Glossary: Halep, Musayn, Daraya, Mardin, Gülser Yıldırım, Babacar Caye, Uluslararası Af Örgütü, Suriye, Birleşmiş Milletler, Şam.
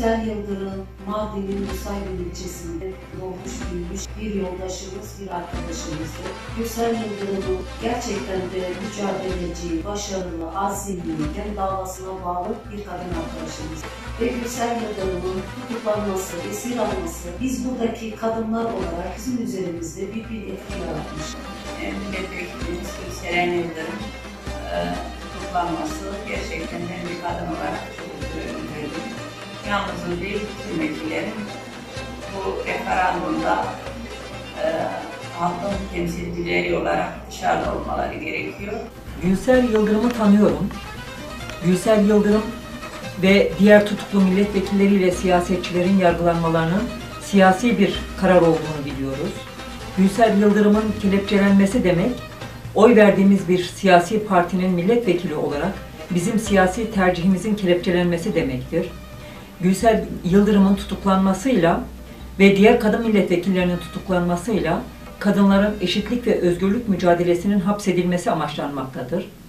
Gülser Yıldırım, Mardin'in Musayn ilçesinde doğmuş büyümüş bir yoldaşımız, bir arkadaşımızdı. Gülser Yıldırım'ın gerçekten de mücadeleci, başarılı, azimli, kendi davasına bağlı bir kadın arkadaşımız. Ve Gülser Yıldırım'ın tutuklanması, esir alması, biz buradaki kadınlar olarak bizim üzerimizde bir etki yaratmış. Milletvekilimiz Gülser Yıldırım tutuklanması gerçekten ben bir kadın olarak çok üzüldüm. Yalnızın değil, tüm vekillerin bu referandumda halkın temsilcileri olarak dışarıda olmaları gerekiyor. Gülser Yıldırım'ı tanıyorum. Gülser Yıldırım ve diğer tutuklu milletvekilleriyle siyasetçilerin yargılanmalarının siyasi bir karar olduğunu biliyoruz. Gülser Yıldırım'ın kelepçelenmesi demek, oy verdiğimiz bir siyasi partinin milletvekili olarak bizim siyasi tercihimizin kelepçelenmesi demektir. Gülser Yıldırım'ın tutuklanmasıyla ve diğer kadın milletvekillerinin tutuklanmasıyla kadınların eşitlik ve özgürlük mücadelesinin hapsedilmesi amaçlanmaktadır.